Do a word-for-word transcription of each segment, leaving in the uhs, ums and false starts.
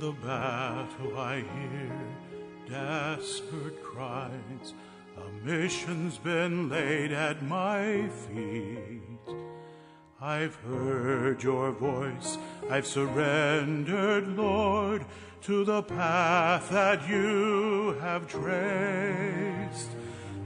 the battle I hear desperate cries. A mission's been laid at my feet. I've heard your voice, I've surrendered, Lord, to the path that you have traced.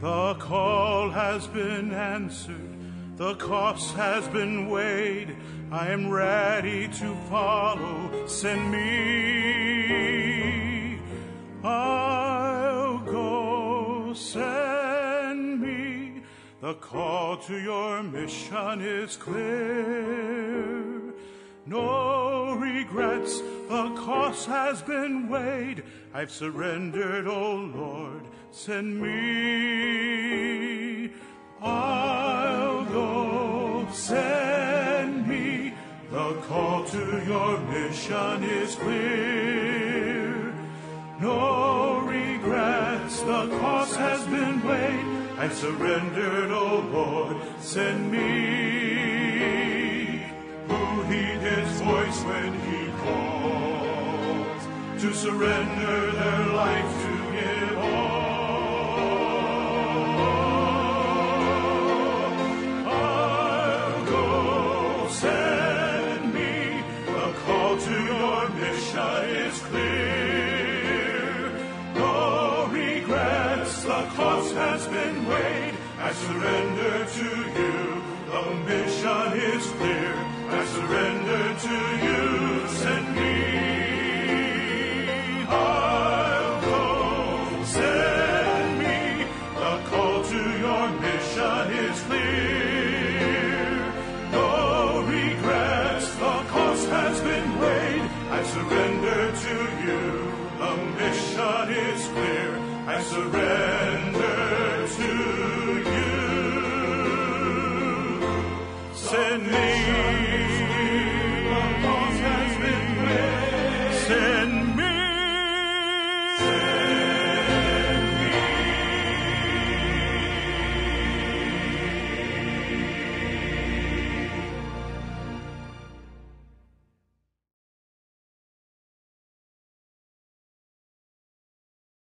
The call has been answered, the cost has been weighed. I am ready to follow, send me. I'll go, send me. The call to your mission is clear. No regrets, the cost has been weighed. I've surrendered, O Lord, send me. I'll go, send me. The call to your mission is clear. No regrets, the cost has been weighed. I've surrendered, O Lord, send me. Who heed his voice when he calls, to surrender their life, to give all. Send me, the call to your mission is clear. No regrets, the cost has been weighed. I surrender to you, the mission is clear. I surrender to you, send me. I'll go, send me, the call to your mission is clear. Surrender to you, the mission is clear. I surrender to you. Send me.